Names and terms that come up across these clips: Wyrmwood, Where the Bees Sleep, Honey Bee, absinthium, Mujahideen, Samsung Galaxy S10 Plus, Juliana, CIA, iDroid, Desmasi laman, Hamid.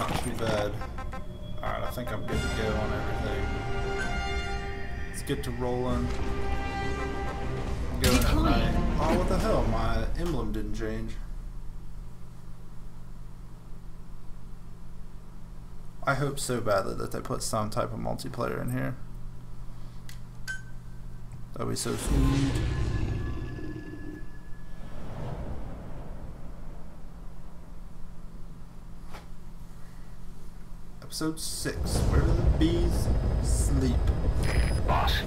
not too bad. Alright, I think I'm good to go on everything. Let's get to rolling. I'm going at night. Oh, what the hell? My emblem didn't change. I hope so badly that they put some type of multiplayer in here. That would be so sweet. Episode 6, Where Do the Bees Sleep? Boss,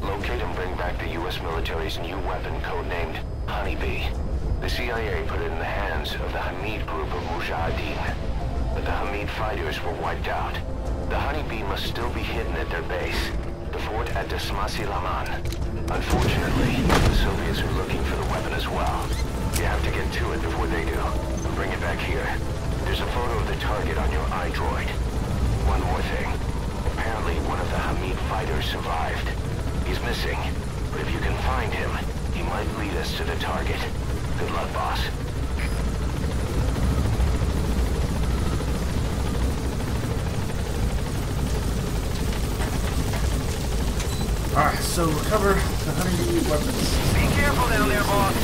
locate and bring back the U.S. military's new weapon codenamed Honey Bee. The CIA put it in the hands of the Hamid group of Mujahideen, but the Hamid fighters were wiped out. The Honey Bee must still be hidden at their base, the fort at Desmasi laman. Unfortunately, the Soviets are looking for the weapon as well. You have to get to it before they do. Bring it back here. There's a photo of the target on your iDroid. One more thing. Apparently one of the Hamid fighters survived. He's missing, but if you can find him, he might lead us to the target. Good luck, boss. Alright, so recover the Honey Bee weapons. Be careful down there, boss!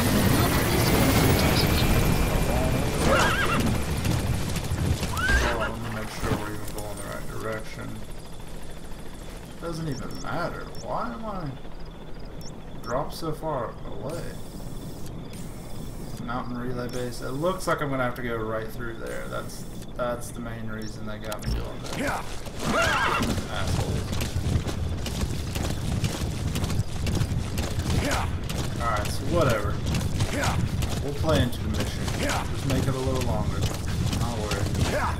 Doesn't even matter. Why am I dropped so far away? Mountain relay base. It looks like I'm gonna have to go right through there. That's the main reason they got me doing that. Yeah. Assholes. Yeah. All right. So whatever. Yeah. We'll play into the mission. Yeah. Just make it a little longer. Not worry. Yeah.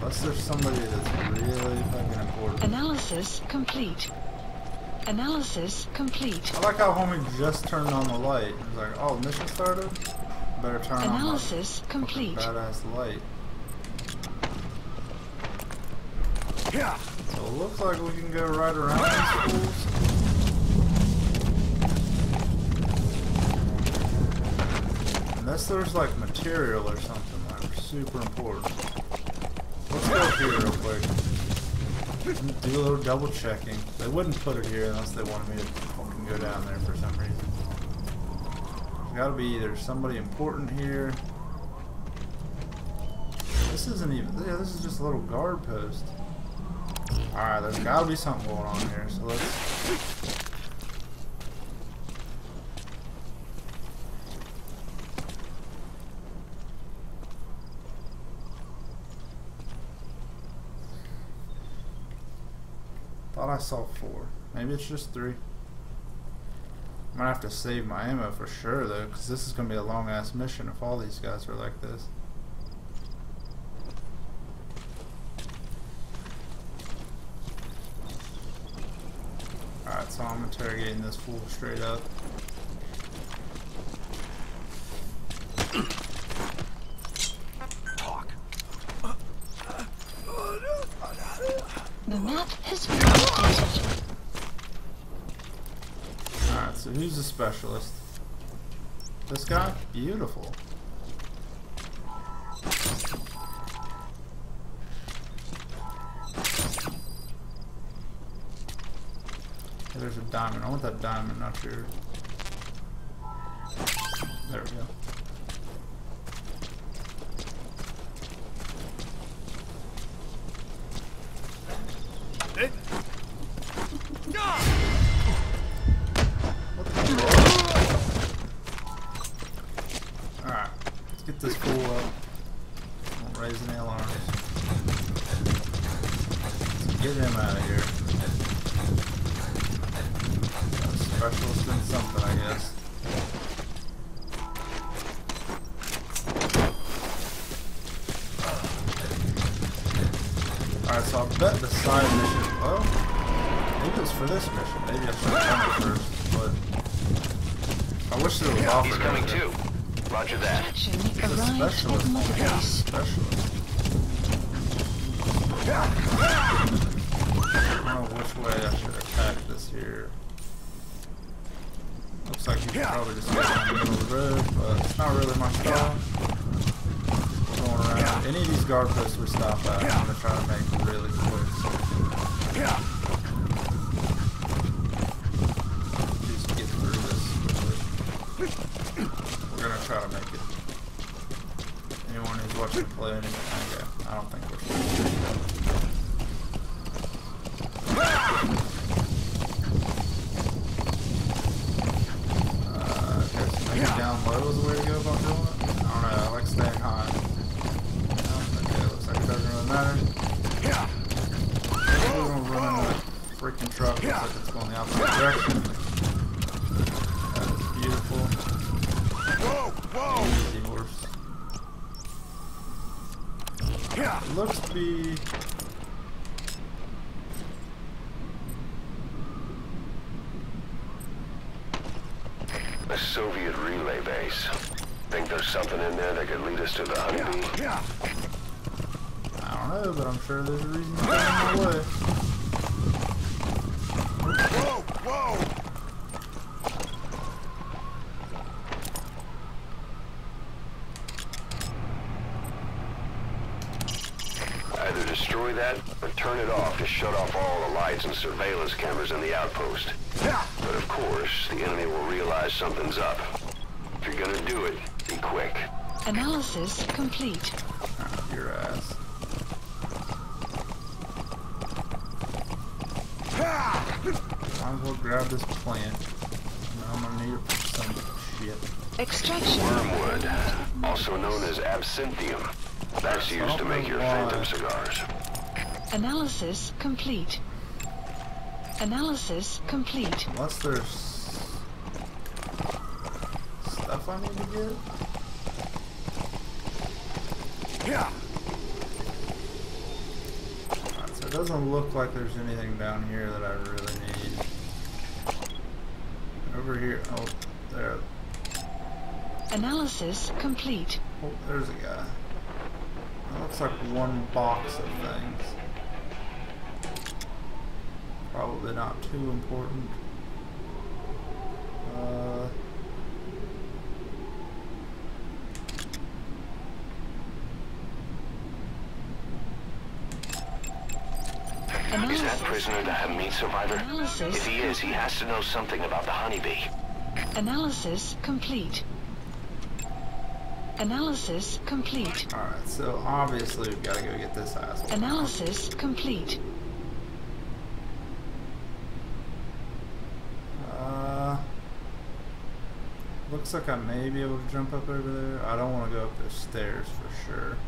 Unless there's somebody that's really fucking important. Analysis complete. Analysis complete. I like how homie just turned on the light. He's like, oh, mission started? Better turn analysis on the badass light. Yeah. So it looks like we can go right around these schools. Unless there's like material or something like super important. Let's go here real quick. Do a little double checking. They wouldn't put it here unless they wanted me to fucking go down there for some reason. There's gotta be either somebody important here. This isn't even, yeah, this is just a little guard post. Alright, there's gotta be something going on here, so let's... Thought I saw 4. Maybe it's just 3. I'm gonna have to save my ammo for sure though, because this is gonna be a long ass mission if all these guys are like this. Alright, so I'm interrogating this fool straight up. The map has been updated. Alright, so who's the specialist? This guy? Beautiful. There's a diamond. I want that diamond, not your... There we go. So I bet the side mission, well, maybe it's for this mission, maybe I should have done it first, but I wish there was offer. He's coming too. Roger that. He's a specialist. Yeah. Specialist. I don't know which way I should attack this here. Looks like you can probably just get on the middle of the road, but it's not really my style. guard posts were stopped at. I'm gonna try to make really close. Try to make it. Anyone who's watching play anything, I don't think we're okay, so maybe down low is the way to go about doing it. I don't know, I like staying high. Okay, looks like it doesn't really matter. Maybe we're gonna run into a freaking truck. Looks like it's going the opposite direction. That was beautiful. It looks to be a Soviet relay base. Think there's something in there that could lead us to the Honey Bee? I don't know, but I'm sure there's a reason to get in my way. Whoa! That or turn it off to shut off all the lights and surveillance cameras in the outpost. But of course, the enemy will realize something's up. If you're gonna do it, be quick. Analysis complete. Your ass. Might as well grab this plant. I'm gonna need it for some shit. Extraction. Wyrmwood, also known as absinthium. That's used to make your phantom cigars. Analysis complete. Analysis complete. Unless there's stuff I need to get. Right, so it doesn't look like there's anything down here that I really need. Over here, oh, there. Analysis complete. Oh, there's a guy. That looks like one box of things. Probably not too important. Is that prisoner the Hamid survivor? Analysis. If he is, he has to know something about the Honey Bee. Analysis complete. Analysis complete. Alright, so obviously we've got to go get this asshole. Analysis complete. Looks like I may be able to jump up over there. I don't want to go up the stairs for sure.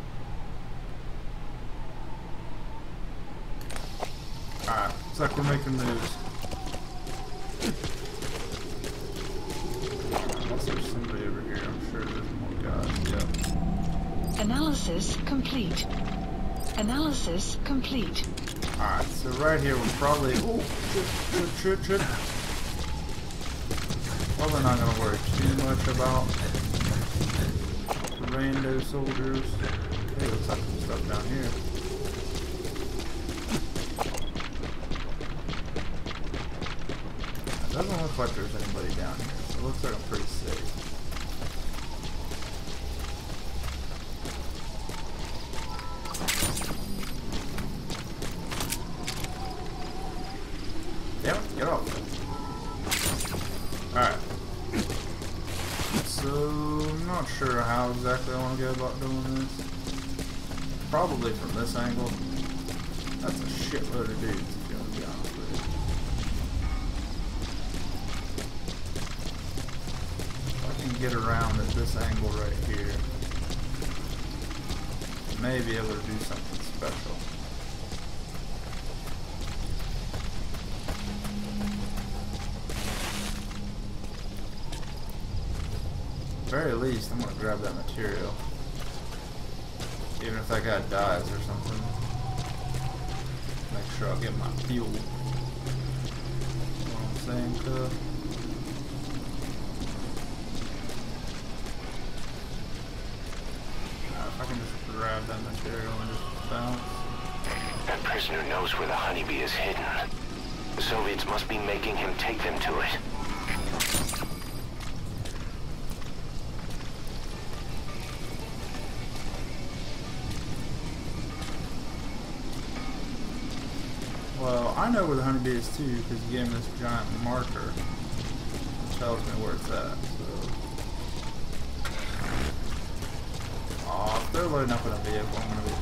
Alright, looks like we're making moves. Unless there's somebody over here, I'm sure there's more guys. Yep. Analysis complete. Analysis complete. Alright, so right here we're probably. Oh, shit. Probably not going to worry too much about the rando soldiers. Hey, looks like some stuff down here. It doesn't look like there's anybody down here, so it looks like I'm pretty safe. Damn it, get off. Alright. So, I'm not sure how exactly I want to go about doing this. Probably from this angle. That's a shitload of dudes, if you want to be honest with you. If I can get around at this angle right here, I may be able to do something special. At the very least, I'm gonna grab that material. Even if that guy dies or something. Make sure I'll get my fuel. You know what I'm saying, cuz? If I can just grab that material and just bounce. That prisoner knows where the Honey Bee is hidden. The Soviets must be making him take them to it. I know where the honey bee is too, because he gave me this giant marker which tells me where it's at. So, oh, if they're loading up in a vehicle, I'm gonna be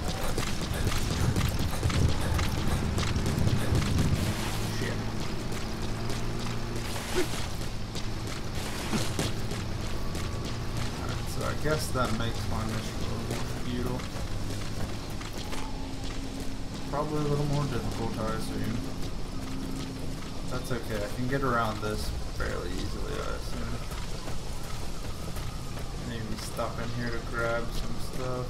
shit. Alright, so I guess that makes my mission a little futile. Probably a little more difficult, I assume. That's okay, I can get around this fairly easily, I assume. And even stop in here to grab some stuff.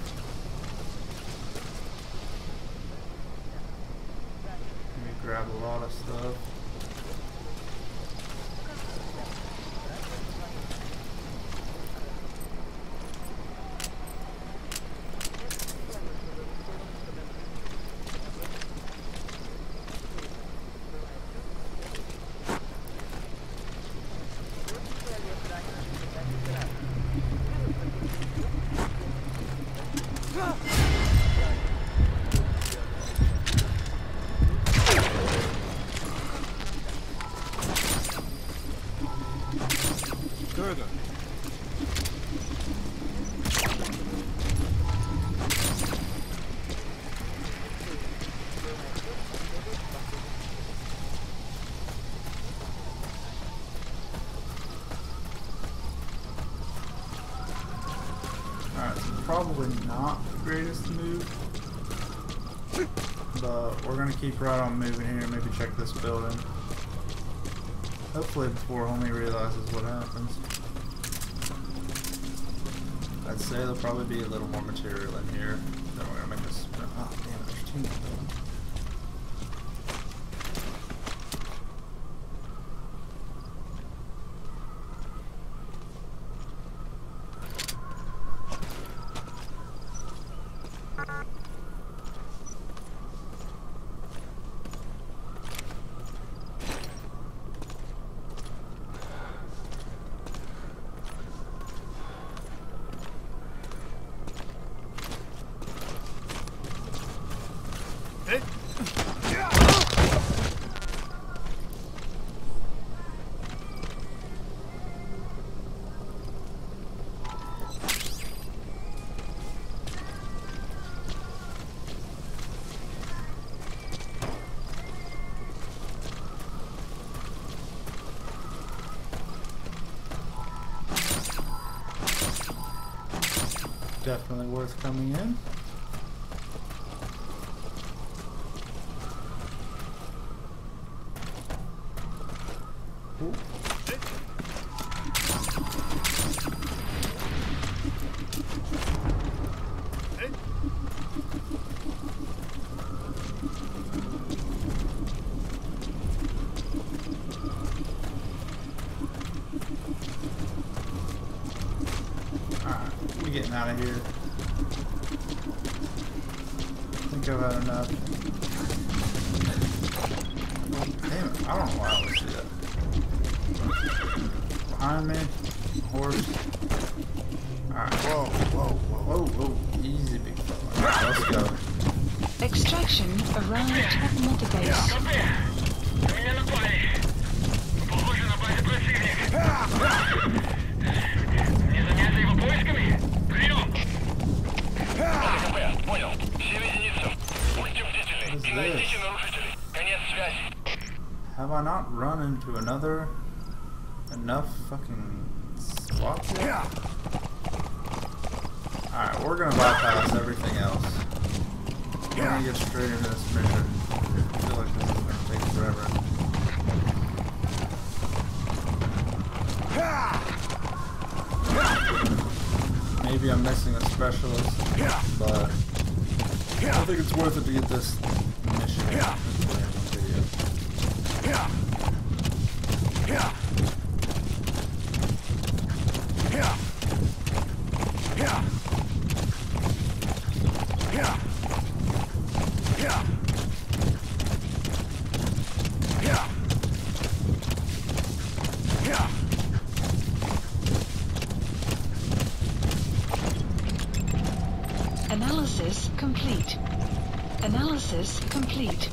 Maybe grab a lot of stuff. Probably not the greatest move, but we're gonna keep right on moving here. Maybe check this building. Hopefully before Homie realizes what happens. I'd say there'll probably be a little more material in here. Then we're gonna make this. Oh damn, there's too much building. Definitely worth coming in. Out of here. I think I've had enough. Damn it, I don't know why I always do that. Behind me, horse. Alright, whoa. Easy, big fella. Let's go. Extraction around metabase. Have I not run into enough fucking spots yet? Yeah. Alright, we're gonna bypass everything else. We're gonna get straight into this mission. I feel like this is gonna take forever. Maybe I'm missing a specialist, but I think it's worth it to get this mission Analysis complete.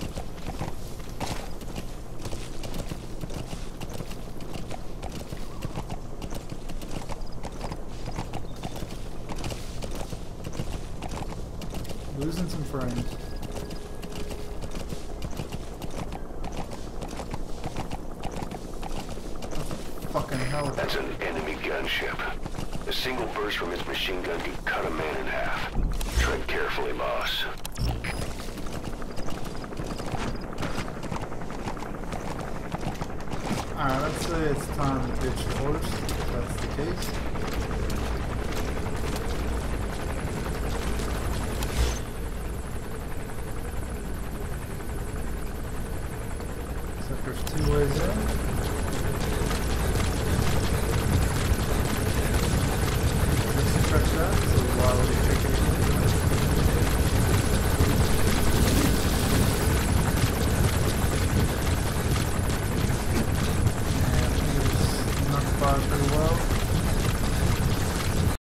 Losing some friends. Fucking hell. That's an enemy gunship. A single burst from his machine gun could cut a man in half. Tread carefully, boss. Alright, let's say it's time to ditch the horse, if that's the case. Except there's two ways in. Let's stretch that, so why would we take it? Pretty well.